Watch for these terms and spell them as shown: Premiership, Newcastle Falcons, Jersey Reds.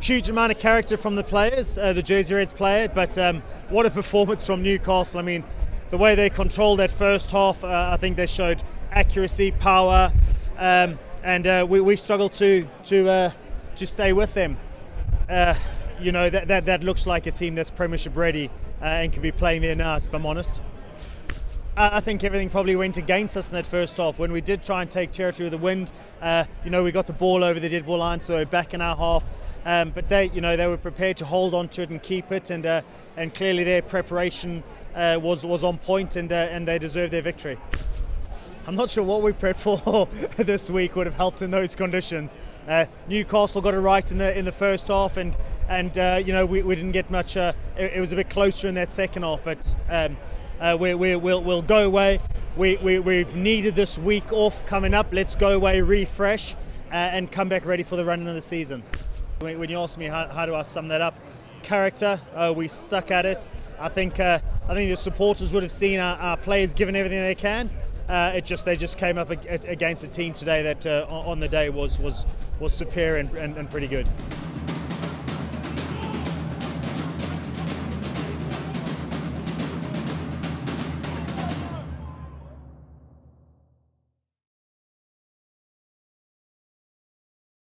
Huge amount of character from the players, the Jersey Reds player, but what a performance from Newcastle. I mean, the way they controlled that first half, I think they showed accuracy, power, and we struggled to stay with them. You know, that looks like a team that's Premiership ready and could be playing there now, if I'm honest. I think everything probably went against us in that first half. When we did try and take territory with the wind, you know, we got the ball over the dead ball line, so back in our half. But they, you know, they were prepared to hold on to it and keep it, and clearly their preparation was on point, and they deserved their victory. I'm not sure what we prepped for this week would have helped in those conditions. Newcastle got it right in the first half, and you know, we didn't get much. It was a bit closer in that second half, but. We'll go away. We've needed this week off coming up. Let's go away, refresh, and come back ready for the run of the season. When you ask me how do I sum that up, character. We stuck at it. I think the supporters would have seen our players giving everything they can. They just came up against a team today that on the day was superior and pretty good.